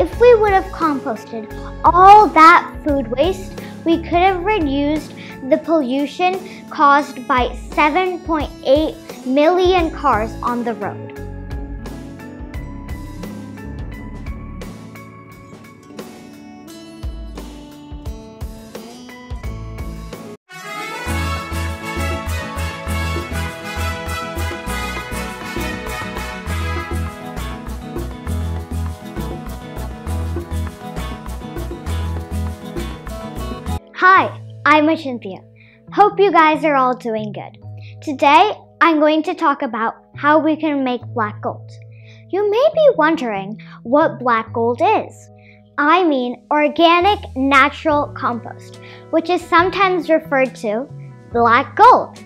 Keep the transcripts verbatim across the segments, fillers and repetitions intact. If we would have composted all that food waste, we could have reduced the pollution caused by seven point eight million cars on the road. Hi, I'm Achintya. Hope you guys are all doing good. Today, I'm going to talk about how we can make black gold. You may be wondering what black gold is. I mean organic natural compost, which is sometimes referred to black gold,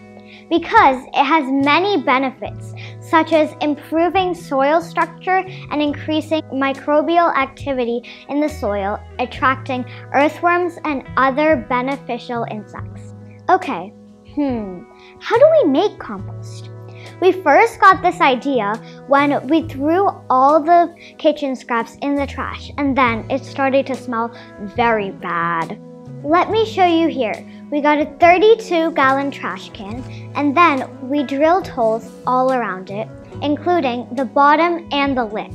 because it has many benefits, such as improving soil structure and increasing microbial activity in the soil, attracting earthworms and other beneficial insects. Okay, hmm, how do we make compost? We first got this idea when we threw all the kitchen scraps in the trash, and then it started to smell very bad. Let me show you here. We got a thirty-two gallon trash can, and then we drilled holes all around it, including the bottom and the lid.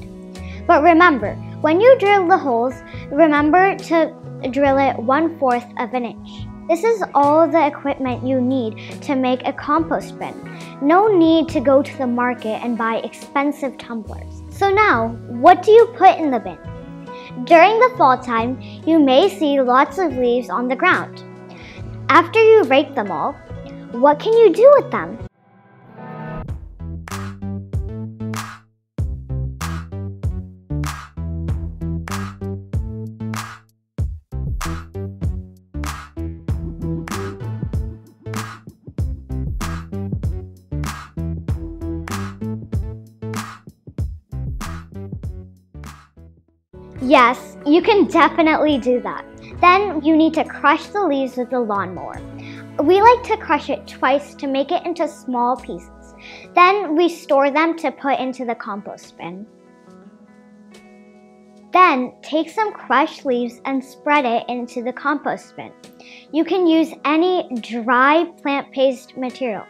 But remember, when you drill the holes, remember to drill it one-fourth of an inch. This is all the equipment you need to make a compost bin. No need to go to the market and buy expensive tumblers. So now, what do you put in the bin? During the fall time, you may see lots of leaves on the ground. After you rake them all, what can you do with them? Yes, you can definitely do that. Then you need to crush the leaves with the lawnmower. We like to crush it twice to make it into small pieces. Then we store them to put into the compost bin. Then take some crushed leaves and spread it into the compost bin. You can use any dry plant-based material.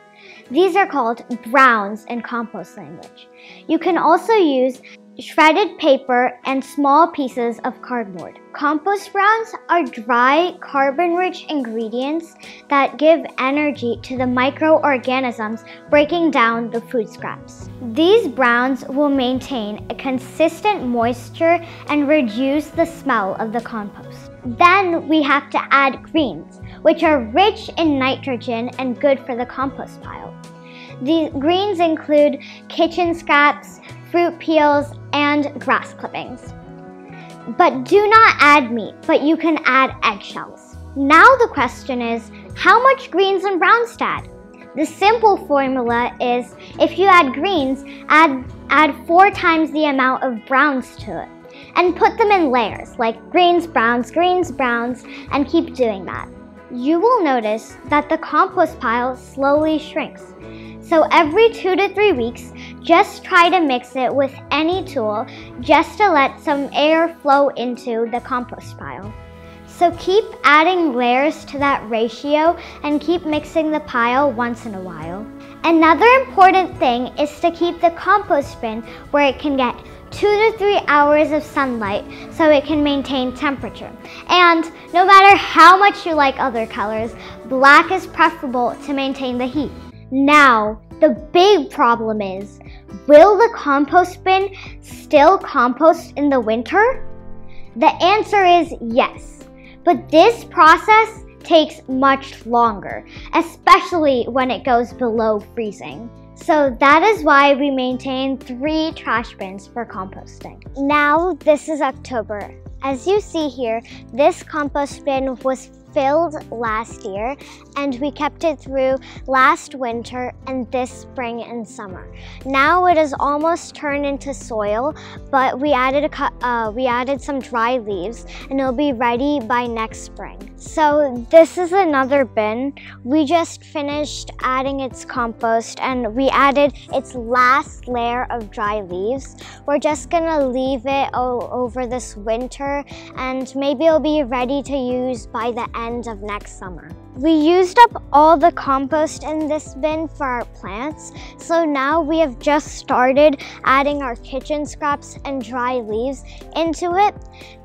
These are called browns in compost language. You can also use shredded paper and small pieces of cardboard. Compost browns are dry, carbon-rich ingredients that give energy to the microorganisms breaking down the food scraps. These browns will maintain a consistent moisture and reduce the smell of the compost. Then we have to add greens, which are rich in nitrogen and good for the compost pile. The greens include kitchen scraps, fruit peels, and grass clippings. But do not add meat, but you can add eggshells. Now the question is, how much greens and browns to add? The simple formula is, if you add greens, add, add four times the amount of browns to it, and put them in layers, like greens, browns, greens, browns, and keep doing that. You will notice that the compost pile slowly shrinks. So every two to three weeks, just try to mix it with any tool just to let some air flow into the compost pile. So keep adding layers to that ratio and keep mixing the pile once in a while. Another important thing is to keep the compost bin where it can get two to three hours of sunlight so it can maintain temperature. And no matter how much you like other colors, black is preferable to maintain the heat. Now, the big problem is, will the compost bin still compost in the winter? The answer is yes, but this process takes much longer, especially when it goes below freezing. So that is why we maintain three trash bins for composting. Now, this is October. As you see here, this compost bin was filled last year, and we kept it through last winter and this spring and summer. Now it is almost turned into soil, but we added a, uh, we added some dry leaves, and it'll be ready by next spring. So this is another bin. We just finished adding its compost, and we added its last layer of dry leaves. We're just gonna leave it all over this winter, and maybe it'll be ready to use by the end of next summer. We used up all the compost in this bin for our plants, so now we have just started adding our kitchen scraps and dry leaves into it,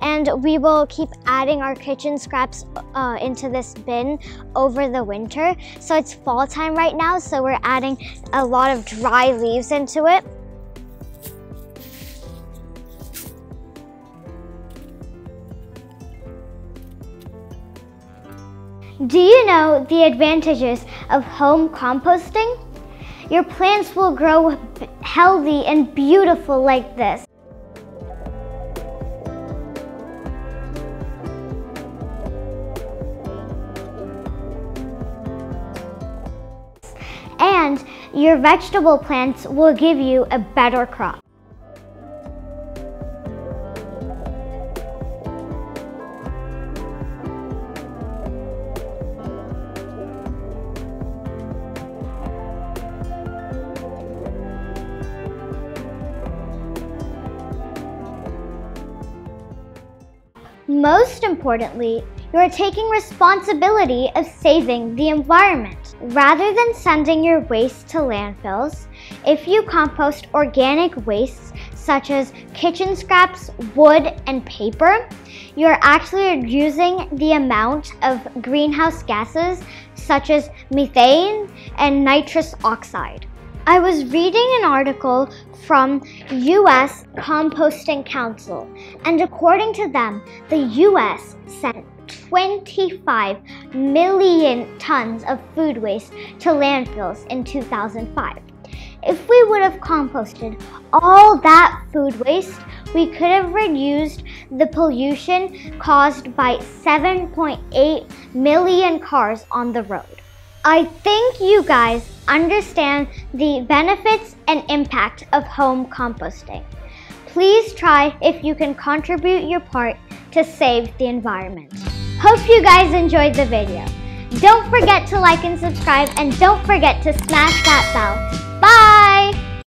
and we will keep adding our kitchen scraps uh, into this bin over the winter. So it's fall time right now, so we're adding a lot of dry leaves into it. Do you know the advantages of home composting? Your plants will grow healthy and beautiful like this. And your vegetable plants will give you a better crop. Most importantly, you are taking responsibility of saving the environment. Rather than sending your waste to landfills, if you compost organic wastes such as kitchen scraps, wood, and paper, you are actually reducing the amount of greenhouse gases such as methane and nitrous oxide. I was reading an article from U S Composting Council, and according to them, the U S sent twenty-five million tons of food waste to landfills in two thousand five. If we would have composted all that food waste, we could have reduced the pollution caused by seven point eight million cars on the road. I think you guys understand the benefits and impact of home composting. Please try if you can contribute your part to save the environment. Hope you guys enjoyed the video. Don't forget to like and subscribe, and don't forget to smash that bell. Bye!